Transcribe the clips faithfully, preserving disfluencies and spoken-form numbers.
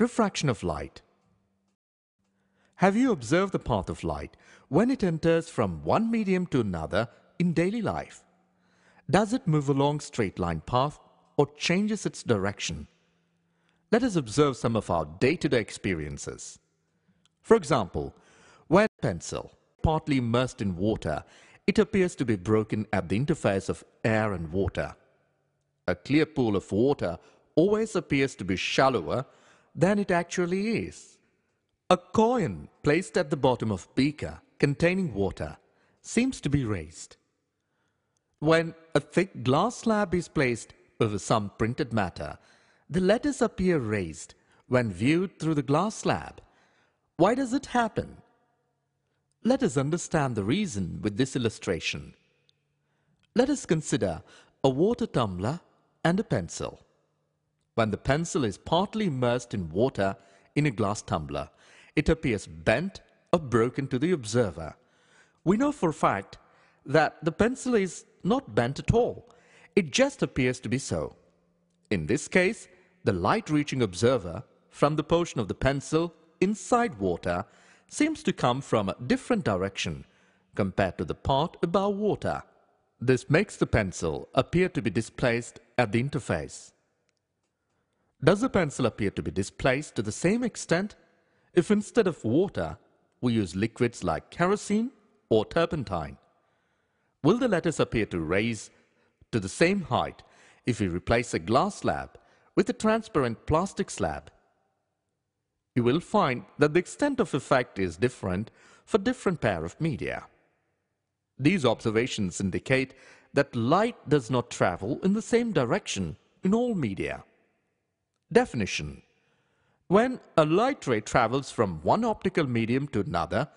Refraction of light. Have you observed the path of light when it enters from one medium to another in daily life? Does it move along straight line path or changes its direction? Let us observe some of our day-to-day experiences. For example, when a pencil, partly immersed in water, it appears to be broken at the interface of air and water. A clear pool of water always appears to be shallower than it actually is. A coin placed at the bottom of a beaker containing water seems to be raised. When a thick glass slab is placed over some printed matter, the letters appear raised when viewed through the glass slab. Why does it happen? Let us understand the reason with this illustration. Let us consider a water tumbler and a pencil. When the pencil is partly immersed in water in a glass tumbler, it appears bent or broken to the observer. We know for a fact that the pencil is not bent at all. It just appears to be so. In this case, the light reaching observer from the portion of the pencil inside water seems to come from a different direction compared to the part above water. This makes the pencil appear to be displaced at the interface. Does the pencil appear to be displaced to the same extent if instead of water, we use liquids like kerosene or turpentine? Will the letters appear to raise to the same height if we replace a glass slab with a transparent plastic slab? You will find that the extent of effect is different for different pair of media. These observations indicate that light does not travel in the same direction in all media. Definition. When a light ray travels from one optical medium to another,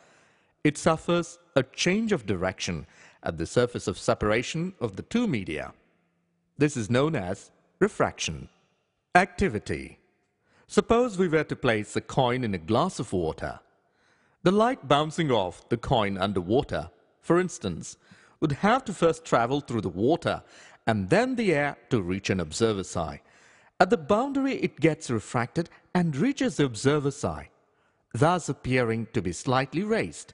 it suffers a change of direction at the surface of separation of the two media. This is known as refraction. Activity. Suppose we were to place a coin in a glass of water. The light bouncing off the coin underwater, for instance, would have to first travel through the water and then the air to reach an observer's eye. At the boundary, it gets refracted and reaches the observer's eye, thus appearing to be slightly raised.